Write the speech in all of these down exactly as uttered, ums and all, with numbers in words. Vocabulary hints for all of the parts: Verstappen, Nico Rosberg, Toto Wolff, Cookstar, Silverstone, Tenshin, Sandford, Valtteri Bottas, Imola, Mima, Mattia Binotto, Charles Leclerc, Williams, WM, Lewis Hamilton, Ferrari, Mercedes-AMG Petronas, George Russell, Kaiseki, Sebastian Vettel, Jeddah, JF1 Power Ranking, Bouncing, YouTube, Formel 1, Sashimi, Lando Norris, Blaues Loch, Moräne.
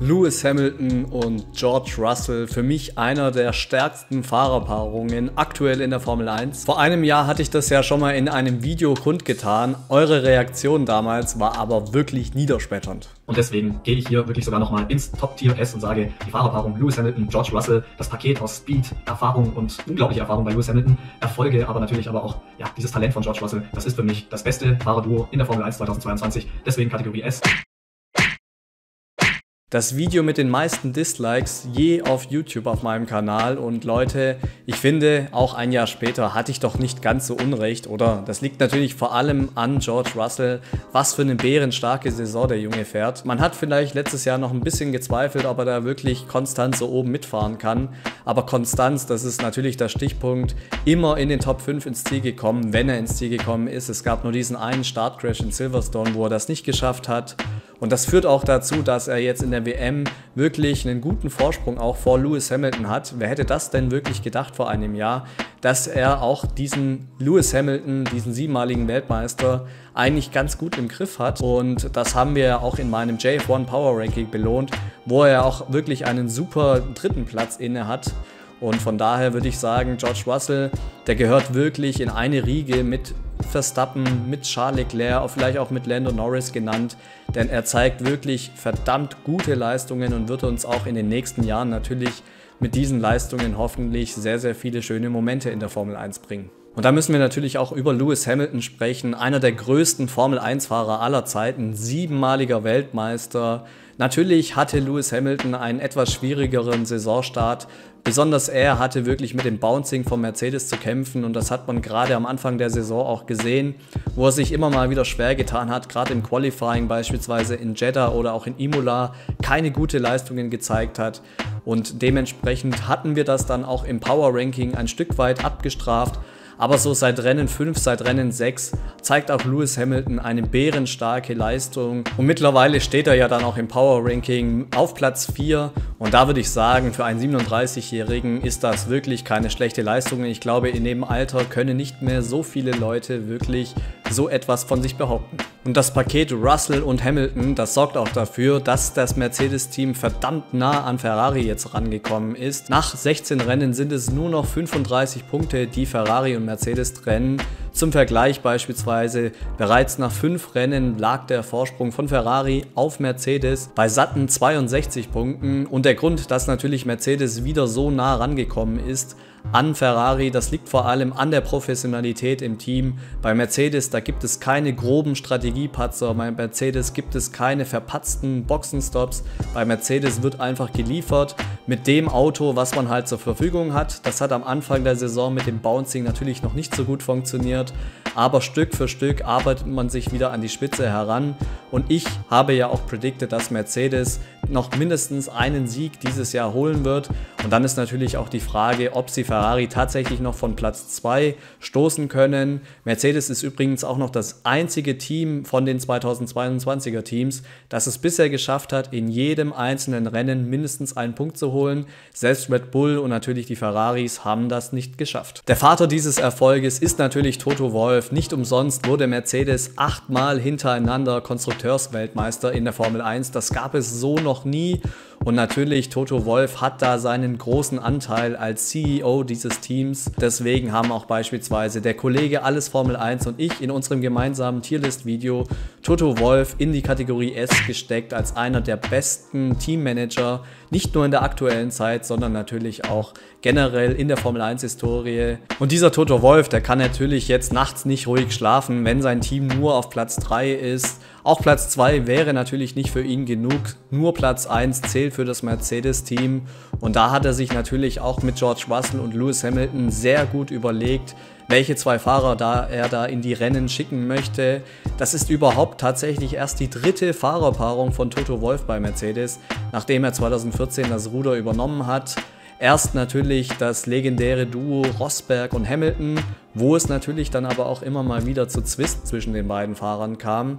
Lewis Hamilton und George Russell, für mich einer der stärksten Fahrerpaarungen aktuell in der Formel eins. Vor einem Jahr hatte ich das ja schon mal in einem Video kundgetan. Eure Reaktion damals war aber wirklich niederschmetternd. Und deswegen gehe ich hier wirklich sogar nochmal ins Top-Tier-S und sage, die Fahrerpaarung Lewis Hamilton, George Russell, das Paket aus Speed, Erfahrung und unglaubliche Erfahrung bei Lewis Hamilton, Erfolge, aber natürlich aber auch ja, dieses Talent von George Russell, das ist für mich das beste Fahrerduo in der Formel eins zweitausendzweiundzwanzig, deswegen Kategorie S. Das Video mit den meisten Dislikes je auf YouTube auf meinem Kanal, und Leute, ich finde, auch ein Jahr später hatte ich doch nicht ganz so unrecht, oder? Das liegt natürlich vor allem an George Russell, was für eine bärenstarke Saison der Junge fährt. Man hat vielleicht letztes Jahr noch ein bisschen gezweifelt, ob er da wirklich konstant so oben mitfahren kann, aber Konstanz, das ist natürlich der Stichpunkt, immer in den Top fünf ins Ziel gekommen, wenn er ins Ziel gekommen ist. Es gab nur diesen einen Startcrash in Silverstone, wo er das nicht geschafft hat. Und das führt auch dazu, dass er jetzt in der W M wirklich einen guten Vorsprung auch vor Lewis Hamilton hat. Wer hätte das denn wirklich gedacht vor einem Jahr, dass er auch diesen Lewis Hamilton, diesen siebenmaligen Weltmeister, eigentlich ganz gut im Griff hat. Und das haben wir auch in meinem J F eins Power Ranking belohnt, wo er auch wirklich einen super dritten Platz inne hat. Und von daher würde ich sagen, George Russell, der gehört wirklich in eine Riege mit Verstappen, mit Charles Leclerc, vielleicht auch mit Lando Norris genannt, denn er zeigt wirklich verdammt gute Leistungen und wird uns auch in den nächsten Jahren natürlich mit diesen Leistungen hoffentlich sehr, sehr viele schöne Momente in der Formel eins bringen. Und da müssen wir natürlich auch über Lewis Hamilton sprechen, einer der größten Formel eins Fahrer aller Zeiten, siebenmaliger Weltmeister. Natürlich hatte Lewis Hamilton einen etwas schwierigeren Saisonstart. Besonders er hatte wirklich mit dem Bouncing von Mercedes zu kämpfen, und das hat man gerade am Anfang der Saison auch gesehen, wo er sich immer mal wieder schwer getan hat, gerade im Qualifying beispielsweise in Jeddah oder auch in Imola keine gute Leistungen gezeigt hat, und dementsprechend hatten wir das dann auch im Power Ranking ein Stück weit abgestraft. Aber so seit Rennen fünf, seit Rennen sechs zeigt auch Lewis Hamilton eine bärenstarke Leistung. Und mittlerweile steht er ja dann auch im Power Ranking auf Platz vier. Und da würde ich sagen, für einen siebenunddreißigjährigen ist das wirklich keine schlechte Leistung. Ich glaube, in dem Alter können nicht mehr so viele Leute wirklich so etwas von sich behaupten. Und das Paket Russell und Hamilton, das sorgt auch dafür, dass das Mercedes-Team verdammt nah an Ferrari jetzt rangekommen ist. Nach sechzehn Rennen sind es nur noch fünfunddreißig Punkte, die Ferrari und Mercedes trennen. Zum Vergleich beispielsweise, bereits nach fünf Rennen lag der Vorsprung von Ferrari auf Mercedes bei satten zweiundsechzig Punkten. Und der Grund, dass natürlich Mercedes wieder so nah rangekommen ist an Ferrari, das liegt vor allem an der Professionalität im Team. Bei Mercedes, da gibt es keine groben Strategiepatzer, bei Mercedes gibt es keine verpatzten Boxenstops, bei Mercedes wird einfach geliefert mit dem Auto, was man halt zur Verfügung hat. Das hat am Anfang der Saison mit dem Bouncing natürlich noch nicht so gut funktioniert, aber Stück für Stück arbeitet man sich wieder an die Spitze heran, und ich habe ja auch predicted, dass Mercedes noch mindestens einen Sieg dieses Jahr holen wird, und dann ist natürlich auch die Frage, ob sie Ferrari tatsächlich noch von Platz zwei stoßen können. Mercedes ist übrigens auch noch das einzige Team von den zweitausendzweiundzwanziger Teams, das es bisher geschafft hat, in jedem einzelnen Rennen mindestens einen Punkt zu holen. Selbst Red Bull und natürlich die Ferraris haben das nicht geschafft. Der Vater dieses Erfolges ist natürlich Toto Wolff. Nicht umsonst wurde Mercedes achtmal hintereinander Konstrukteursweltmeister in der Formel eins. Das gab es so noch nie. Und natürlich, Toto Wolff hat da seinen großen Anteil als C E O dieses Teams. Deswegen haben auch beispielsweise der Kollege Alles Formel eins und ich in unserem gemeinsamen Tierlist-Video Toto Wolff in die Kategorie S gesteckt als einer der besten Teammanager, nicht nur in der aktuellen Zeit, sondern natürlich auch generell in der Formel eins Historie. Und dieser Toto Wolff, der kann natürlich jetzt nachts nicht ruhig schlafen, wenn sein Team nur auf Platz drei ist. Auch Platz zwei wäre natürlich nicht für ihn genug, nur Platz eins zählt für das Mercedes-Team, und da hat er sich natürlich auch mit George Russell und Lewis Hamilton sehr gut überlegt, welche zwei Fahrer da er da in die Rennen schicken möchte. Das ist überhaupt tatsächlich erst die dritte Fahrerpaarung von Toto Wolff bei Mercedes, nachdem er zweitausendvierzehn das Ruder übernommen hat. Erst natürlich das legendäre Duo Rosberg und Hamilton, wo es natürlich dann aber auch immer mal wieder zu Zwist zwischen den beiden Fahrern kam.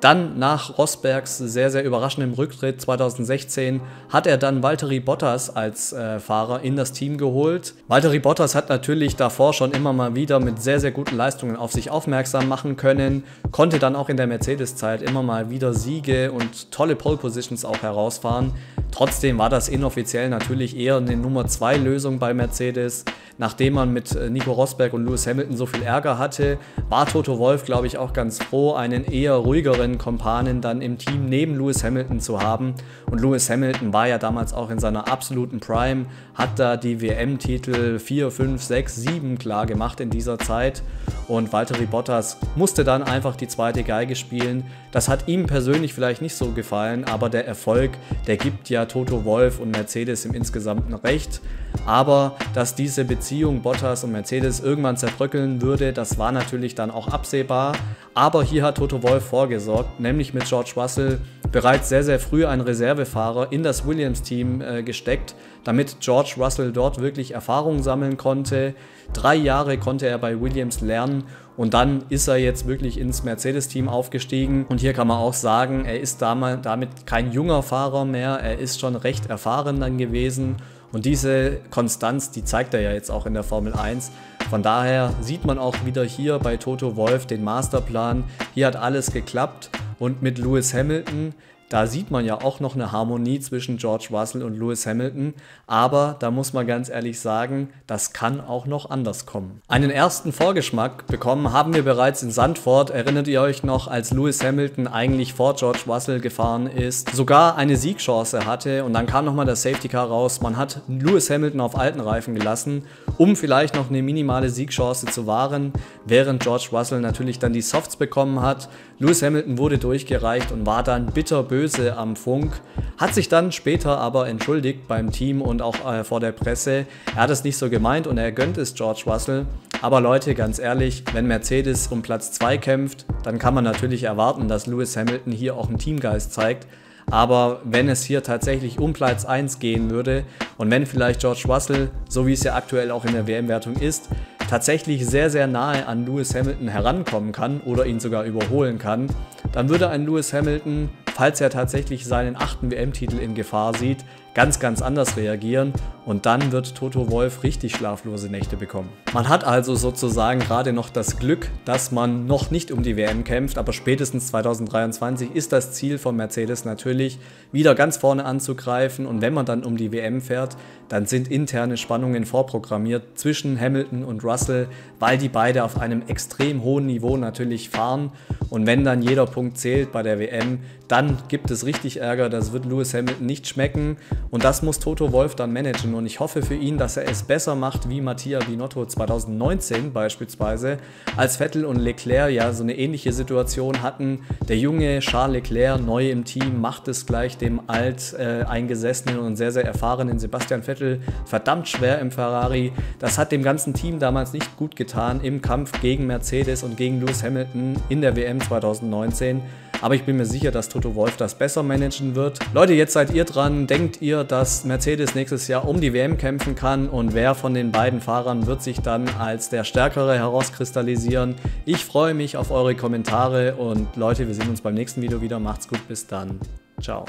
Dann nach Rosbergs sehr, sehr überraschendem Rücktritt zweitausendsechzehn hat er dann Valtteri Bottas als äh, Fahrer in das Team geholt. Valtteri Bottas hat natürlich davor schon immer mal wieder mit sehr, sehr guten Leistungen auf sich aufmerksam machen können, konnte dann auch in der Mercedes-Zeit immer mal wieder Siege und tolle Pole-Positions auch herausfahren. Trotzdem war das inoffiziell natürlich eher eine Nummer zwei Lösung bei Mercedes. Nachdem man mit Nico Rosberg und Lewis Hamilton so viel Ärger hatte, war Toto Wolff, glaube ich, auch ganz froh, einen eher ruhigeren Kompanen dann im Team neben Lewis Hamilton zu haben. Und Lewis Hamilton war ja damals auch in seiner absoluten Prime, hat da die W M-Titel vier, fünf, sechs, sieben klar gemacht in dieser Zeit. Und Valtteri Bottas musste dann einfach die zweite Geige spielen. Das hat ihm persönlich vielleicht nicht so gefallen, aber der Erfolg, der gibt ja Toto Wolff und Mercedes im Insgesamten recht. Aber dass diese Beziehung Bottas und Mercedes irgendwann zerbröckeln würde, das war natürlich dann auch absehbar. Aber hier hat Toto Wolff vorgesorgt, nämlich mit George Russell bereits sehr, sehr früh einen Reservefahrer in das Williams-Team äh, gesteckt, damit George Russell dort wirklich Erfahrung sammeln konnte. Drei Jahre konnte er bei Williams lernen und dann ist er jetzt wirklich ins Mercedes-Team aufgestiegen. Und hier kann man auch sagen, er ist damit kein junger Fahrer mehr, er ist schon recht erfahren dann gewesen. Und diese Konstanz, die zeigt er ja jetzt auch in der Formel eins. Von daher sieht man auch wieder hier bei Toto Wolff den Masterplan. Hier hat alles geklappt und mit Lewis Hamilton, da sieht man ja auch noch eine Harmonie zwischen George Russell und Lewis Hamilton. Aber da muss man ganz ehrlich sagen, das kann auch noch anders kommen. Einen ersten Vorgeschmack bekommen haben wir bereits in Sandford. Erinnert ihr euch noch, als Lewis Hamilton eigentlich vor George Russell gefahren ist, sogar eine Siegchance hatte und dann kam nochmal das Safety Car raus. Man hat Lewis Hamilton auf alten Reifen gelassen, um vielleicht noch eine minimale Siegchance zu wahren, während George Russell natürlich dann die Softs bekommen hat. Lewis Hamilton wurde durchgereicht und war dann bitterböse am Funk, hat sich dann später aber entschuldigt beim Team und auch äh, vor der Presse. Er hat es nicht so gemeint und er gönnt es George Russell. Aber Leute, ganz ehrlich, wenn Mercedes um Platz zwei kämpft, dann kann man natürlich erwarten, dass Lewis Hamilton hier auch einen Teamgeist zeigt. Aber wenn es hier tatsächlich um Platz eins gehen würde und wenn vielleicht George Russell, so wie es ja aktuell auch in der W M-Wertung ist, tatsächlich sehr, sehr nahe an Lewis Hamilton herankommen kann oder ihn sogar überholen kann, dann würde ein Lewis Hamilton, falls er tatsächlich seinen achten W M-Titel in Gefahr sieht, ganz, ganz anders reagieren und dann wird Toto Wolff richtig schlaflose Nächte bekommen. Man hat also sozusagen gerade noch das Glück, dass man noch nicht um die W M kämpft, aber spätestens zweitausenddreiundzwanzig ist das Ziel von Mercedes natürlich, wieder ganz vorne anzugreifen und wenn man dann um die W M fährt, dann sind interne Spannungen vorprogrammiert zwischen Hamilton und Russell, weil die beide auf einem extrem hohen Niveau natürlich fahren und wenn dann jeder Punkt zählt bei der W M, dann gibt es richtig Ärger, das wird Lewis Hamilton nicht schmecken. Und das muss Toto Wolff dann managen und ich hoffe für ihn, dass er es besser macht wie Mattia Binotto zweitausendneunzehn beispielsweise, als Vettel und Leclerc ja so eine ähnliche Situation hatten. Der junge Charles Leclerc, neu im Team, macht es gleich dem alteingesessenen äh, und sehr, sehr erfahrenen Sebastian Vettel verdammt schwer im Ferrari. Das hat dem ganzen Team damals nicht gut getan im Kampf gegen Mercedes und gegen Lewis Hamilton in der W M zweitausendneunzehn. Aber ich bin mir sicher, dass Toto Wolff das besser managen wird. Leute, jetzt seid ihr dran. Denkt ihr, dass Mercedes nächstes Jahr um die W M kämpfen kann? Und wer von den beiden Fahrern wird sich dann als der Stärkere herauskristallisieren? Ich freue mich auf eure Kommentare und Leute, wir sehen uns beim nächsten Video wieder. Macht's gut, bis dann. Ciao.